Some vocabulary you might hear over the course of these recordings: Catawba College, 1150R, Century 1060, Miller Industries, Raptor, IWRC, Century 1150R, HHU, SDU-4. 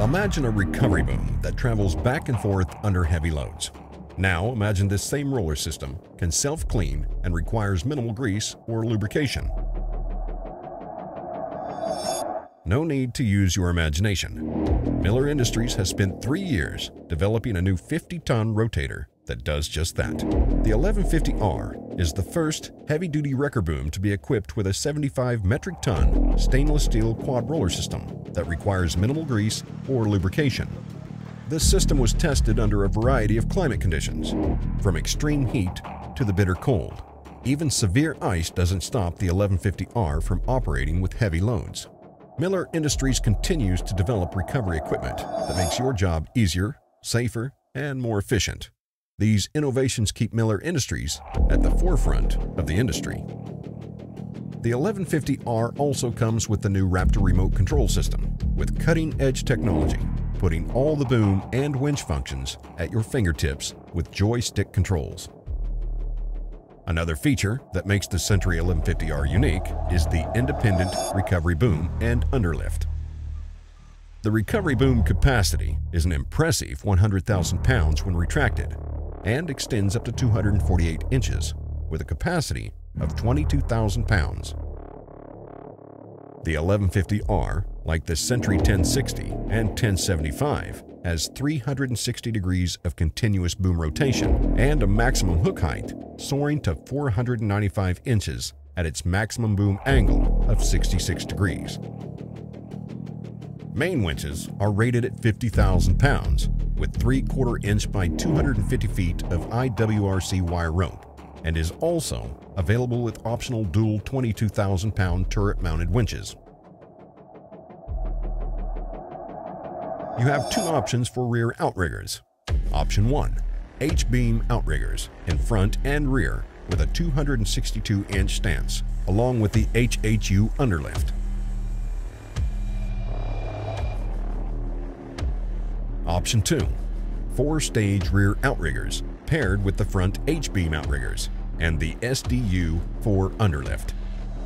Imagine a recovery boom that travels back and forth under heavy loads. Now imagine this same roller system can self-clean and requires minimal grease or lubrication. No need to use your imagination. Miller Industries has spent 3 years developing a new 50-ton rotator that does just that. The 1150R is the first heavy-duty wrecker boom to be equipped with a 75 metric ton stainless steel quad roller system that requires minimal grease or lubrication. This system was tested under a variety of climate conditions, from extreme heat to the bitter cold. Even severe ice doesn't stop the 1150R from operating with heavy loads. Miller Industries continues to develop recovery equipment that makes your job easier, safer, and more efficient. These innovations keep Miller Industries at the forefront of the industry. The 1150R also comes with the new Raptor remote control system with cutting-edge technology, putting all the boom and winch functions at your fingertips with joystick controls. Another feature that makes the Century 1150R unique is the independent recovery boom and underlift. The recovery boom capacity is an impressive 100,000 pounds when retracted and extends up to 248 inches with a capacity of 22,000 pounds. The 1150R, like the Century 1060 and 1075, has 360 degrees of continuous boom rotation and a maximum hook height soaring to 495 inches at its maximum boom angle of 66 degrees. Main winches are rated at 50,000 pounds with 3/4 inch by 250 feet of IWRC wire rope, and is also available with optional dual 22,000 pound turret-mounted winches. You have two options for rear outriggers. Option 1, H-beam outriggers in front and rear with a 262-inch stance, along with the HHU underlift. Option 2, 4-stage rear outriggers paired with the front H-beam outriggers and the SDU-4 underlift.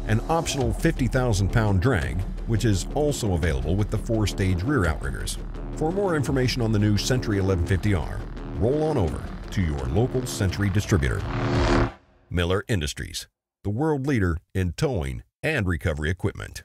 An optional 50,000-pound drag, which is also available with the 4-stage rear outriggers. For more information on the new Century 1150R, roll on over to your local Century distributor. Miller Industries, the world leader in towing and recovery equipment.